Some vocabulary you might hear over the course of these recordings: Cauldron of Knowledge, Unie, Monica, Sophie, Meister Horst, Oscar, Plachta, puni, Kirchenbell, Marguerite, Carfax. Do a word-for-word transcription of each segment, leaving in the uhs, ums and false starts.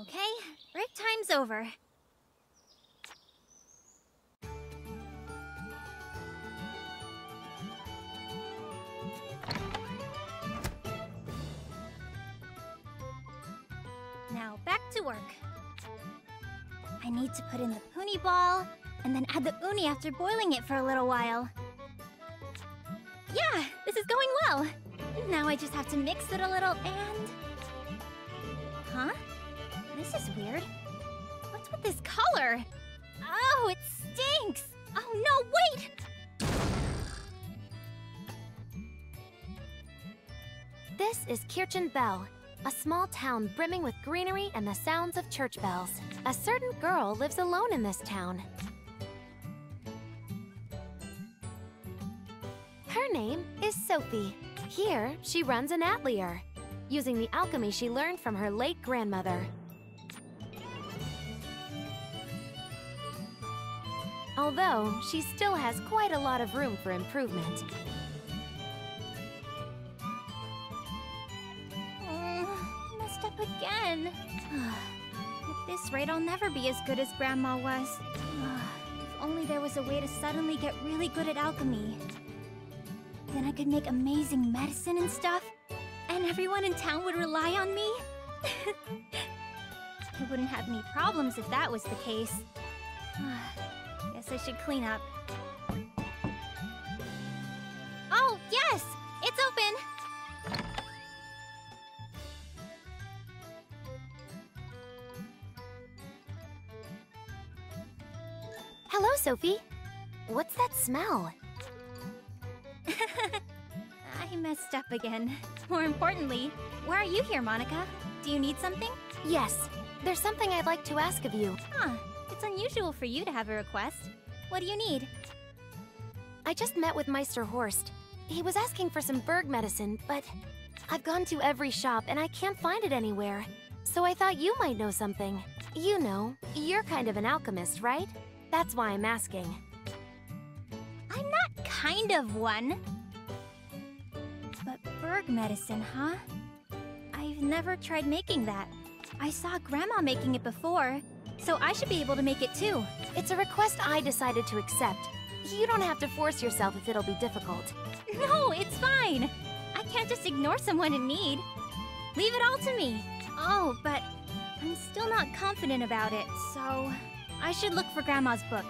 Okay, break time's over. Now back to work. I need to put in the puni ball and then add the unie after boiling it for a little while. Yeah, this is going well. Now I just have to mix it a little and... Huh? This is weird. What's with this color? Oh, it stinks! Oh no, wait! This is Kirchenbell, a small town brimming with greenery and the sounds of church bells. A certain girl lives alone in this town. Her name is Sophie. Here, she runs an atelier, using the alchemy she learned from her late grandmother. Although, she still has quite a lot of room for improvement. Mm, messed up again. At this rate, I'll never be as good as Grandma was. If only there was a way to suddenly get really good at alchemy. Then I could make amazing medicine and stuff, and everyone in town would rely on me. I wouldn't have any problems if that was the case. I should clean up. Oh, yes! It's open! Hello, Sophie. What's that smell? I messed up again. More importantly, why are you here, Monica? Do you need something? Yes. There's something I'd like to ask of you. Huh. It's unusual for you to have a request. What do you need? I just met with Meister Horst. He was asking for some Berg medicine, but I've gone to every shop and I can't find it anywhere. So I thought you might know something. You know, you're kind of an alchemist, right? That's why I'm asking. I'm not kind of one. But Berg medicine, huh? I've never tried making that. I saw Grandma making it before, so I should be able to make it too. It's a request I decided to accept. You don't have to force yourself if it'll be difficult. No, it's fine! I can't just ignore someone in need. Leave it all to me. Oh, but I'm still not confident about it, so I should look for Grandma's book.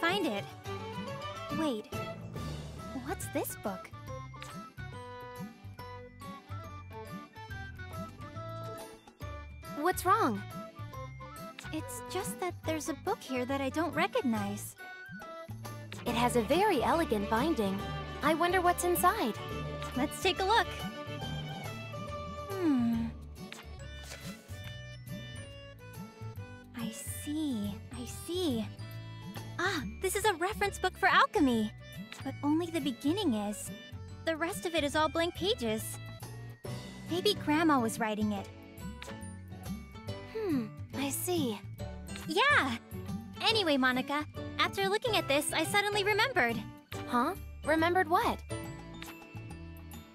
Find it. Wait, what's this book? What's wrong? It's just that there's a book here that I don't recognize. It has a very elegant binding. I wonder what's inside. Let's take a look. Hmm. I see, I see. Ah, this is a reference book for alchemy. But only the beginning is. The rest of it is all blank pages. Maybe Grandma was writing it. Hmm, I see. Yeah! Anyway, Monica, after looking at this, I suddenly remembered. Huh? Remembered what?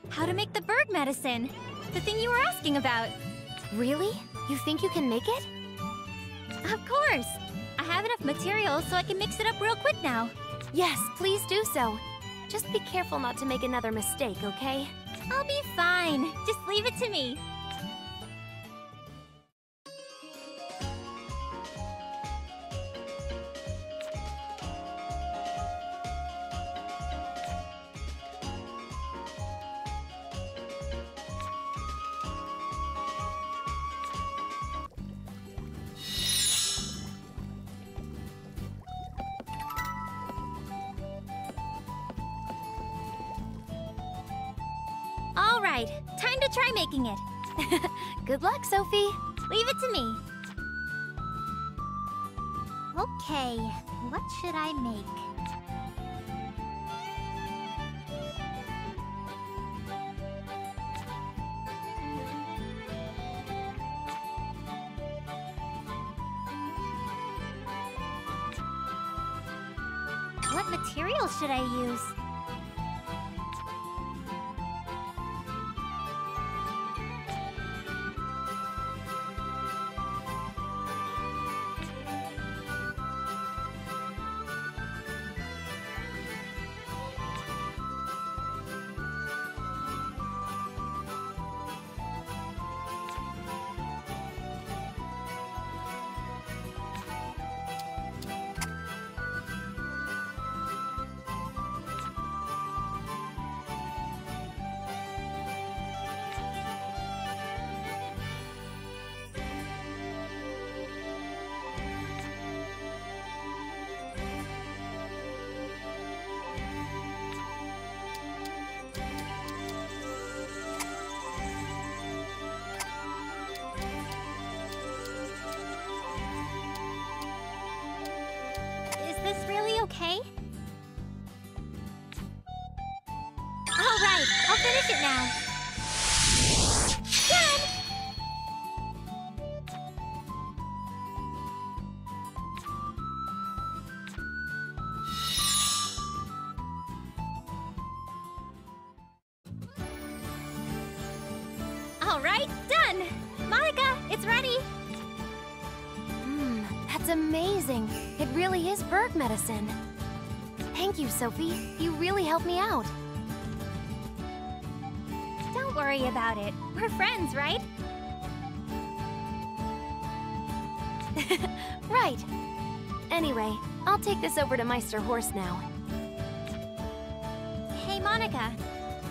How to make the bird medicine. The thing you were asking about. Really? You think you can make it? Of course! I have enough material so I can mix it up real quick now. Yes, please do so. Just be careful not to make another mistake, okay? I'll be fine. Just leave it to me. Time to try making it. Good luck, Sophie. Leave it to me. Okay, what should I make? What material should I use? down. Come! All right, done! Monica, it's ready! Mmm, that's amazing. It really is bird medicine. Thank you, Sophie. You really helped me out. Don't worry about it. We're friends, right? Right. Anyway, I'll take this over to Meister Horst now. Hey, Monica.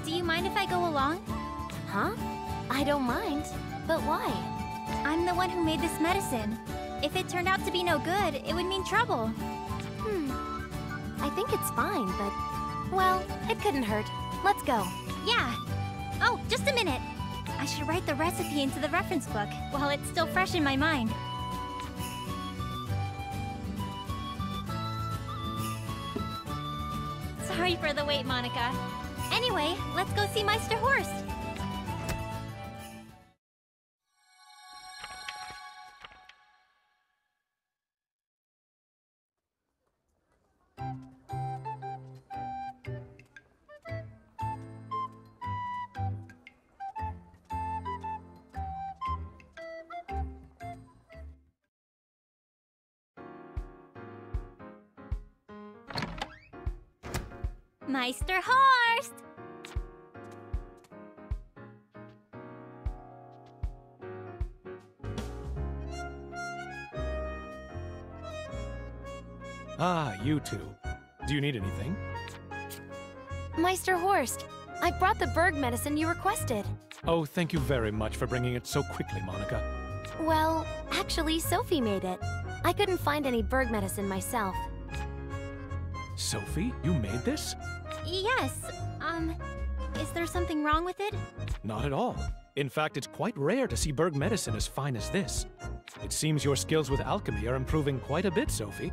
Do you mind if I go along? Huh? I don't mind. But why? I'm the one who made this medicine. If it turned out to be no good, it would mean trouble. I think it's fine, but... well, it couldn't hurt. Let's go. Yeah. Oh, just a minute. I should write the recipe into the reference book while it's still fresh in my mind. Sorry for the wait, Monica. Anyway, let's go see Meister Horst. Meister Horst! Ah, you two. Do you need anything? Meister Horst, I brought the bird medicine you requested. Oh, thank you very much for bringing it so quickly, Monica. Well, actually, Sophie made it. I couldn't find any bird medicine myself. Sophie, you made this? Yes. Um, is there something wrong with it? Not at all. In fact, it's quite rare to see bird medicine as fine as this. It seems your skills with alchemy are improving quite a bit, Sophie.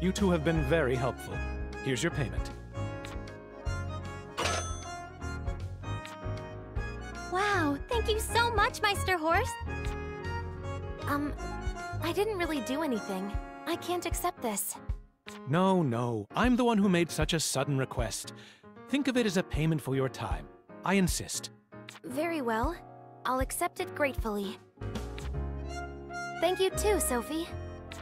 You two have been very helpful. Here's your payment. Wow, thank you so much, Meister Horst. Um, I didn't really do anything. I can't accept this. No, no. I'm the one who made such a sudden request. Think of it as a payment for your time. I insist. Very well. I'll accept it gratefully. Thank you too, Sophie.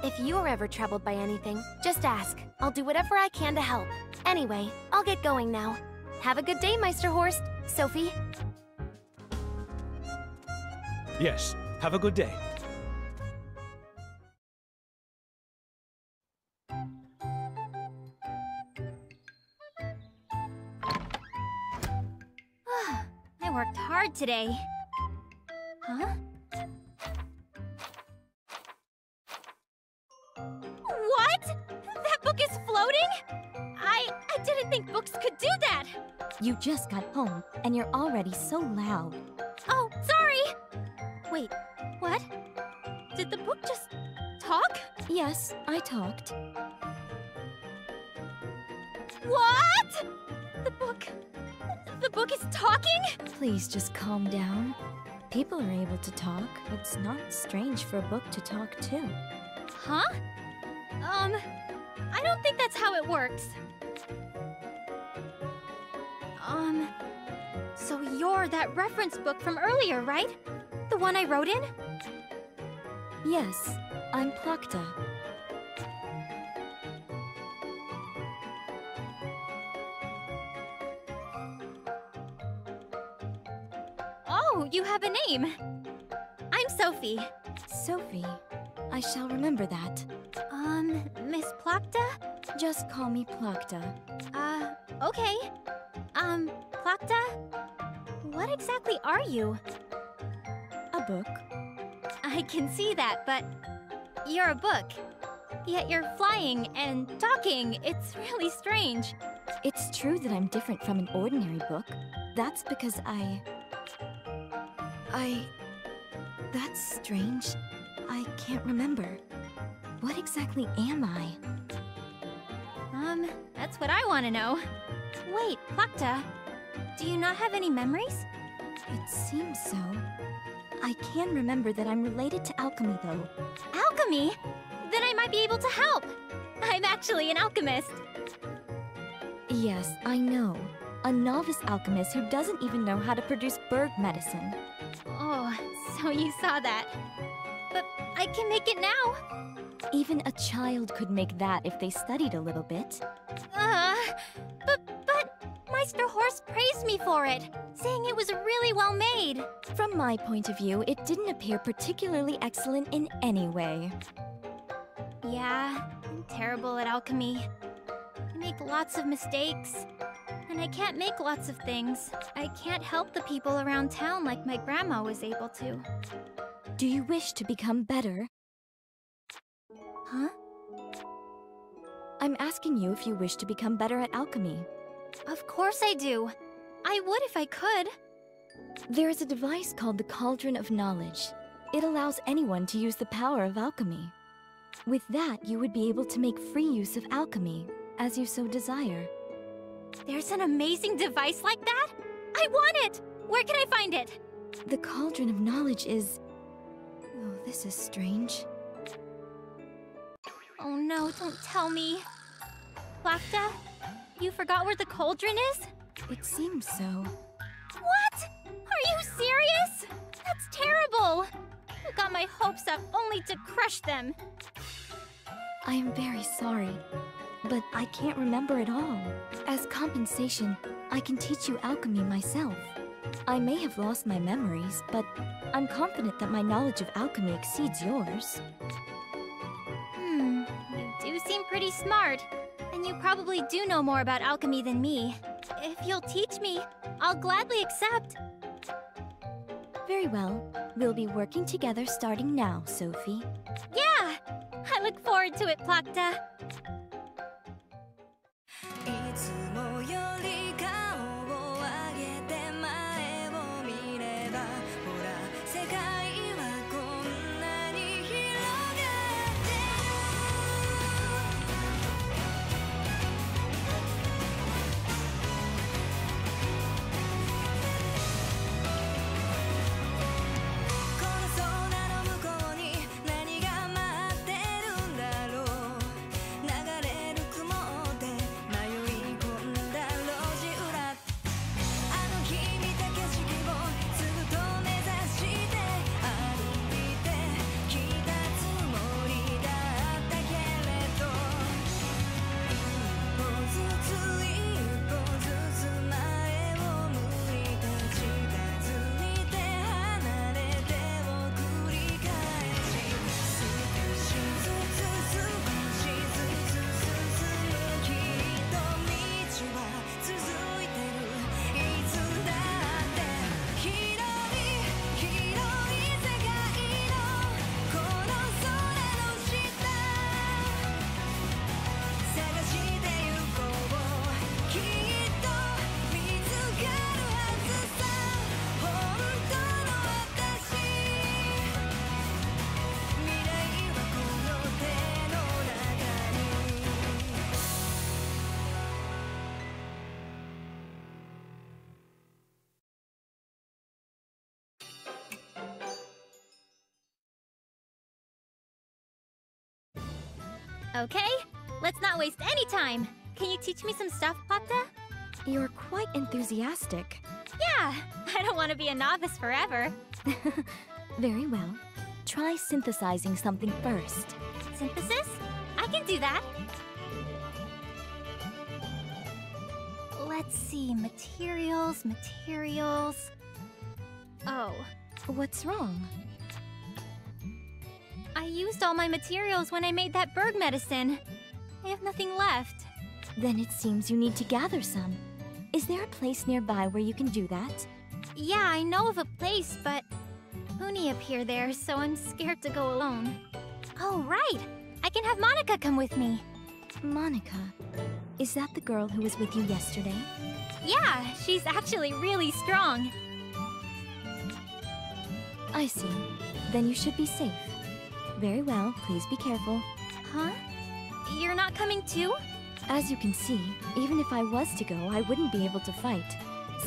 If you are ever troubled by anything, just ask. I'll do whatever I can to help. Anyway, I'll get going now. Have a good day, Meister Horst. Sophie? Yes, have a good day. I worked hard today. Huh? What? That book is floating? I... I didn't think books could do that! You just got home, and you're already so loud. Oh, sorry! Wait, what? Did the book just... talk? Yes, I talked. What? The book... the book is talking? Please just calm down. People are able to talk. It's not strange for a book to talk too. Huh? Um, I don't think that's how it works. Um, so you're that reference book from earlier, right? The one I wrote in? Yes, I'm Plachta. You have a name. I'm Sophie. Sophie, I shall remember that. Um, Miss Plachta? Just call me Plachta. Uh, okay. Um, Plachta? What exactly are you? A book. I can see that, but you're a book. Yet you're flying and talking. It's really strange. It's true that I'm different from an ordinary book. That's because I... I... that's strange. I can't remember. What exactly am I? Um, that's what I want to know. Wait, Plachta, do you not have any memories? It seems so. I can remember that I'm related to alchemy, though. Alchemy? Then I might be able to help! I'm actually an alchemist! Yes, I know. A novice alchemist who doesn't even know how to produce bird medicine. Oh, so you saw that. But I can make it now! Even a child could make that if they studied a little bit. Uh, but, but... Meister Horst praised me for it, saying it was really well made. From my point of view, it didn't appear particularly excellent in any way. Yeah, I'm terrible at alchemy. I make lots of mistakes. And I can't make lots of things. I can't help the people around town like my grandma was able to. Do you wish to become better? Huh? I'm asking you if you wish to become better at alchemy. Of course I do. I would if I could. There is a device called the Cauldron of Knowledge. It allows anyone to use the power of alchemy. With that, you would be able to make free use of alchemy, as you so desire. There's an amazing device like that? I want it! Where can I find it? The Cauldron of Knowledge is... Oh, this is strange. Oh no, don't tell me. Plachta? You forgot where the cauldron is? It seems so. What? Are you serious? That's terrible! You got my hopes up only to crush them. I am very sorry, but I can't remember it all. As compensation, I can teach you alchemy myself. I may have lost my memories, but I'm confident that my knowledge of alchemy exceeds yours. Hmm, you do seem pretty smart. And you probably do know more about alchemy than me. If you'll teach me, I'll gladly accept. Very well. We'll be working together starting now, Sophie. Yeah! I look forward to it, Plachta. Okay, let's not waste any time. Can you teach me some stuff, Plachta? You're quite enthusiastic. Yeah, I don't want to be a novice forever. Very well. Try synthesizing something first. Synthesis? I can do that. Let's see, materials, materials... Oh. What's wrong? I used all my materials when I made that bird medicine. I have nothing left. Then it seems you need to gather some. Is there a place nearby where you can do that? Yeah, I know of a place, but... Unie appear there, so I'm scared to go alone. Oh, right! I can have Monica come with me. Monica? Is that the girl who was with you yesterday? Yeah, she's actually really strong. I see. Then you should be safe. Very well, please be careful. Huh? You're not coming too? As you can see, even if I was to go, I wouldn't be able to fight,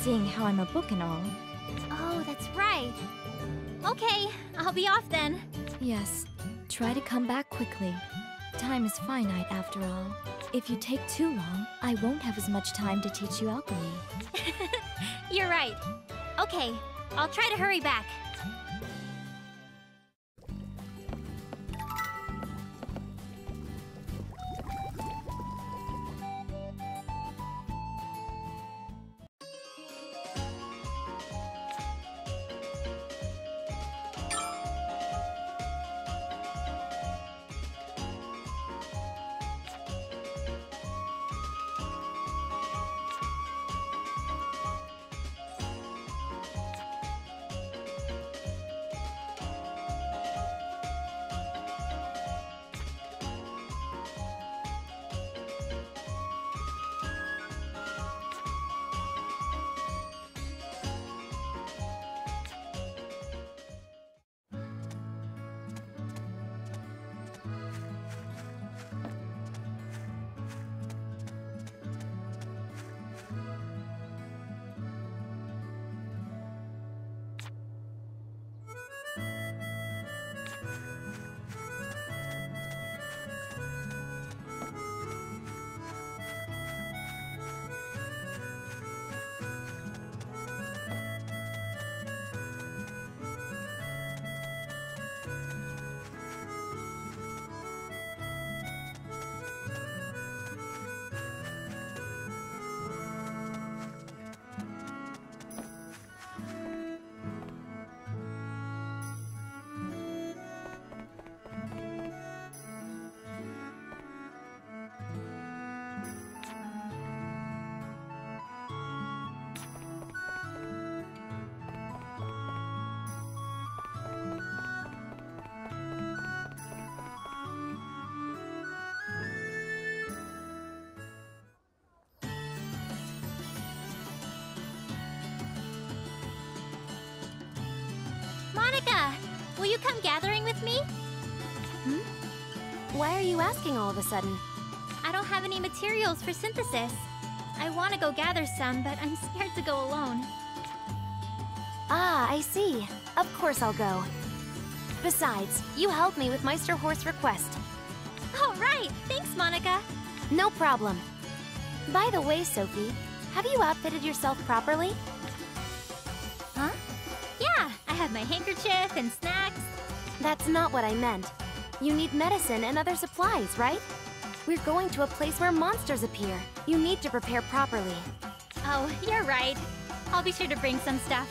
seeing how I'm a book and all. Oh, that's right. Okay, I'll be off then. Yes, try to come back quickly. Time is finite after all. If you take too long, I won't have as much time to teach you alchemy. You're right. Okay, I'll try to hurry back. Monica, will you come gathering with me? Hmm? Why are you asking all of a sudden? I don't have any materials for synthesis. I want to go gather some, but I'm scared to go alone. Ah, I see. Of course I'll go. Besides, you helped me with Meister Horst's request. All right! Thanks, Monica! No problem. By the way, Sophie, have you outfitted yourself properly? My handkerchief and snacks. That's not what I meant. You need medicine and other supplies, right? We're going to a place where monsters appear. You need to prepare properly. Oh, you're right. I'll be sure to bring some stuff.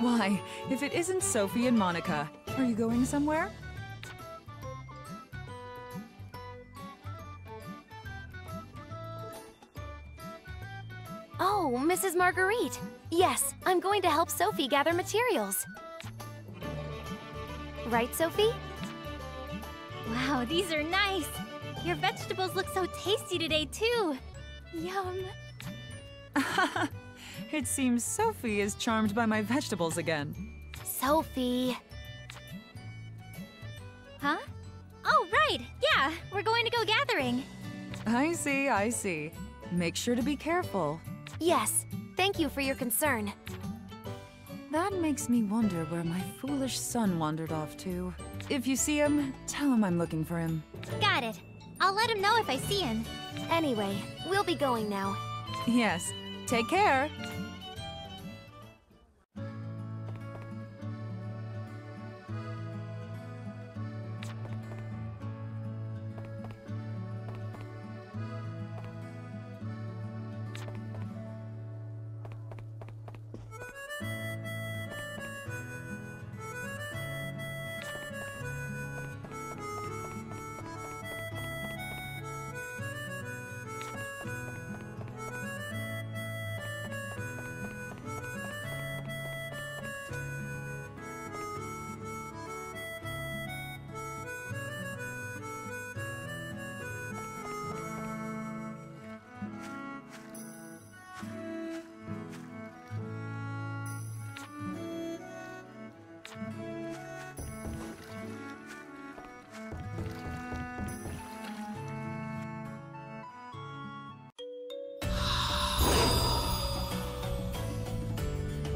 Why, if it isn't Sophie and Monica. Are you going somewhere? Oh, Missus Marguerite. Yes, I'm going to help Sophie gather materials. Right, Sophie? Wow, these are nice. Your vegetables look so tasty today, too. Yum. It seems Sophie is charmed by my vegetables again. Sophie. Huh? Oh, right. Yeah, we're going to go gathering. I see, I see. Make sure to be careful. Yes. Thank you for your concern. That makes me wonder where my foolish son wandered off to. If you see him, tell him I'm looking for him. Got it. I'll let him know if I see him. Anyway, we'll be going now. Yes. Take care.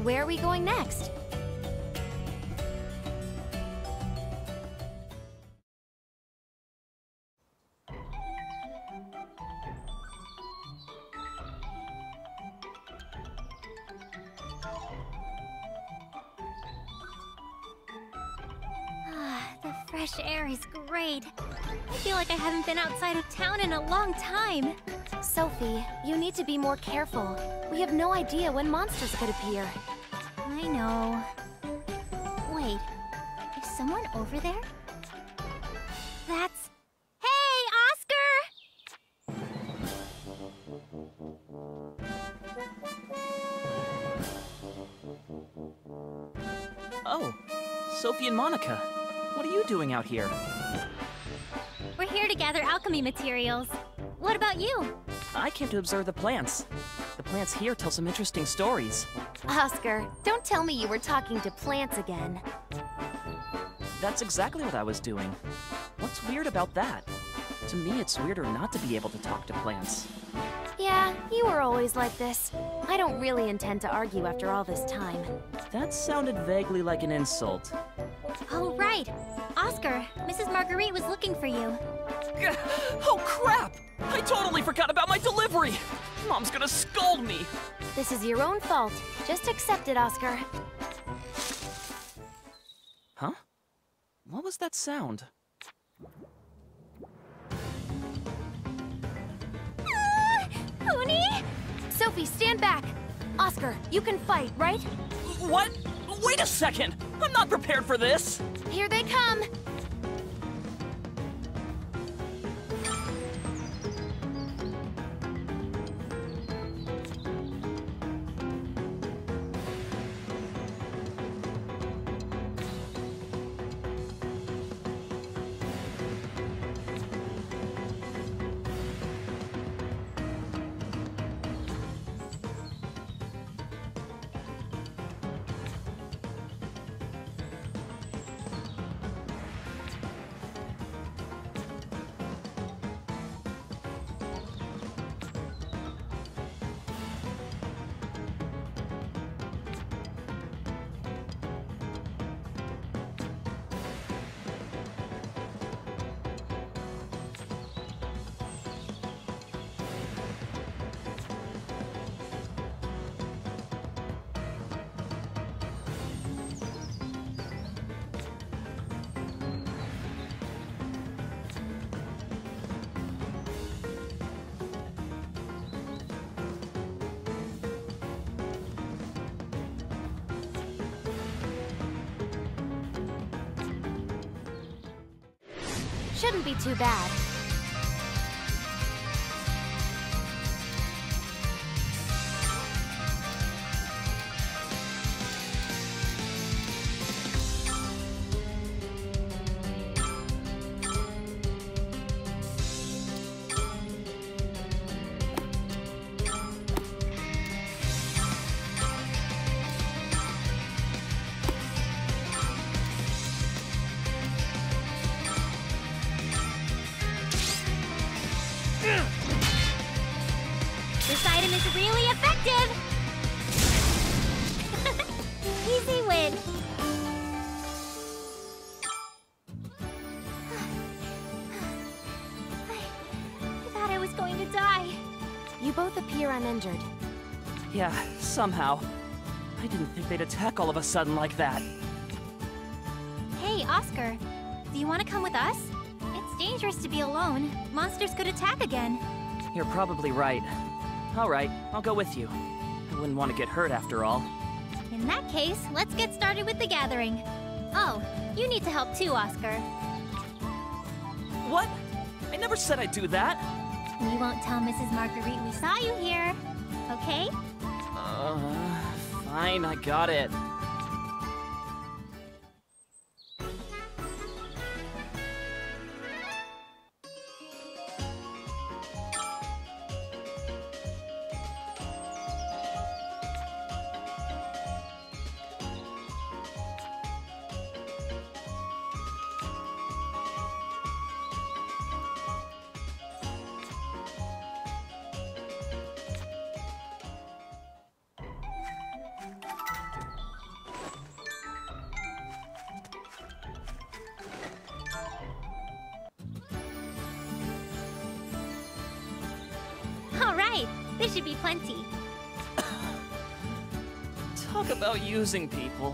Where are we going next? Ah, the fresh air is great. I feel like I haven't been outside of town in a long time. Sophie, you need to be more careful. We have no idea when monsters could appear. I know. Wait, is someone over there? That's... Hey, Oscar! Oh, Sophie and Monica. What are you doing out here? We're here to gather alchemy materials. What about you? I came to observe the plants. The plants here tell some interesting stories. Oscar, don't tell me you were talking to plants again. That's exactly what I was doing. What's weird about that? To me, it's weirder not to be able to talk to plants. Yeah, you were always like this. I don't really intend to argue after all this time. That sounded vaguely like an insult. Oh, right. Oscar, Missus Marguerite was looking for you. Oh, crap! I totally forgot about my delivery! Mom's gonna scold me! This is your own fault. Just accept it, Oscar. Huh? What was that sound? Ah! Unie! Sophie, stand back! Oscar, you can fight, right? What? Wait a second! I'm not prepared for this! Here they come! shouldn't be too bad. Yeah, somehow. I didn't think they'd attack all of a sudden like that. Hey, Oscar. Do you want to come with us? It's dangerous to be alone. Monsters could attack again. You're probably right. All right, I'll go with you. I wouldn't want to get hurt after all. In that case, let's get started with the gathering. Oh, you need to help too, Oscar. What? I never said I'd do that. We won't tell Missus Marguerite we saw you here. Okay? Uh, fine, I got it. Using people.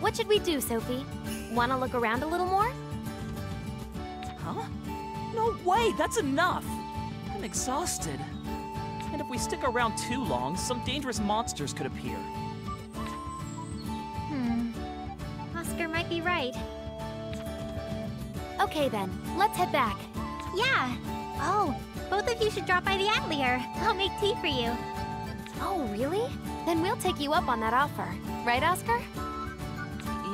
What should we do, Sophie? Want to look around a little more? Huh? No way! That's enough! I'm exhausted. And if we stick around too long, some dangerous monsters could appear. Hmm. Oscar might be right. Okay then, let's head back. Yeah! Oh, both of you should drop by the Atelier. I'll make tea for you. Oh, really? Then we'll take you up on that offer. Right, Oscar?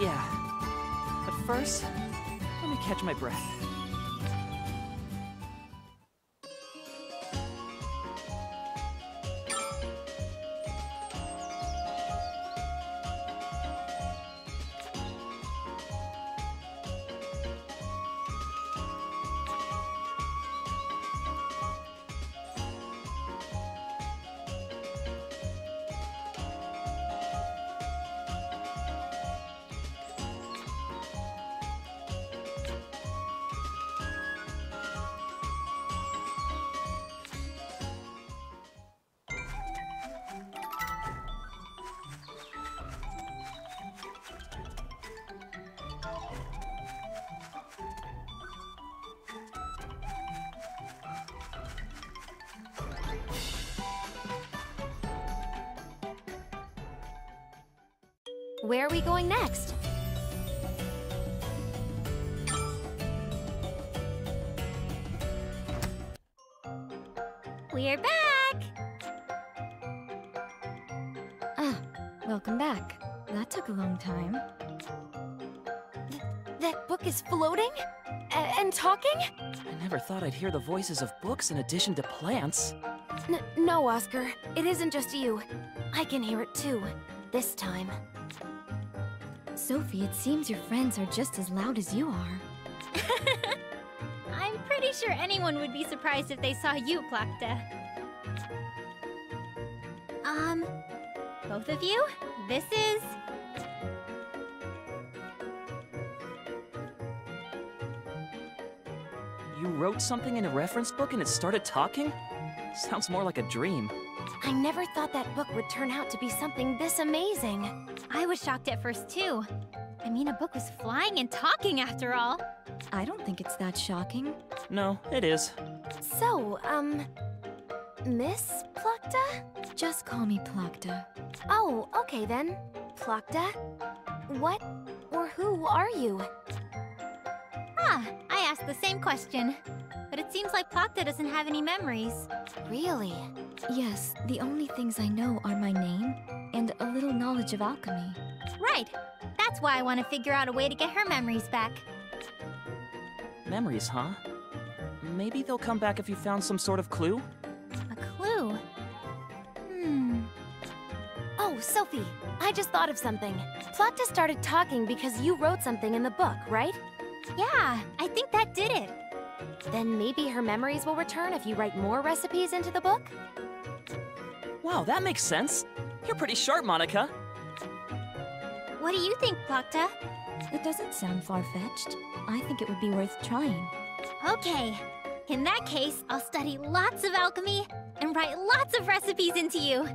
Yeah. But first, let me catch my breath. Where are we going next? We're back! Ah, welcome back. That took a long time. Th that book is floating? A and talking? I never thought I'd hear the voices of books in addition to plants. N no, Oscar. It isn't just you. I can hear it too. This time. Sophie, it seems your friends are just as loud as you are. I'm pretty sure anyone would be surprised if they saw you, Plachta. Um, both of you, this is... You wrote something in a reference book and it started talking? Sounds more like a dream. I never thought that book would turn out to be something this amazing. I was shocked at first, too. I mean, a book was flying and talking, after all. I don't think it's that shocking. No, it is. So, um... Miss Plachta? Just call me Plachta. Oh, okay then. Plachta? What or who are you? Ah, I asked the same question. But it seems like Plachta doesn't have any memories. Really? Yes, the only things I know are my name and a little knowledge of alchemy. Right. That's why I want to figure out a way to get her memories back. Memories, huh? Maybe they'll come back if you found some sort of clue? A clue? Hmm. Oh, Sophie, I just thought of something. Plachta started talking because you wrote something in the book, right? Yeah, I think that did it. Then maybe her memories will return if you write more recipes into the book? Wow, that makes sense. You're pretty sharp, Monica. What do you think, Plachta? It doesn't sound far-fetched. I think it would be worth trying. Okay. In that case, I'll study lots of alchemy and write lots of recipes into you.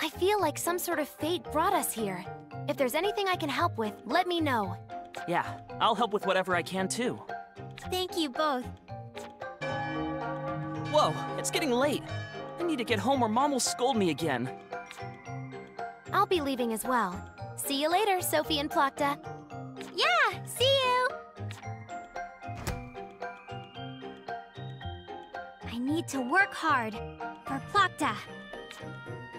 I feel like some sort of fate brought us here. If there's anything I can help with, let me know. Yeah, I'll help with whatever I can, too. Thank you both. Whoa, it's getting late. I need to get home or Mom will scold me again. I'll be leaving as well. See you later, Sophie and Plachta. Yeah, see you! I need to work hard for Plachta.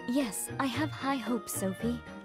Yes, I have high hopes, Sophie.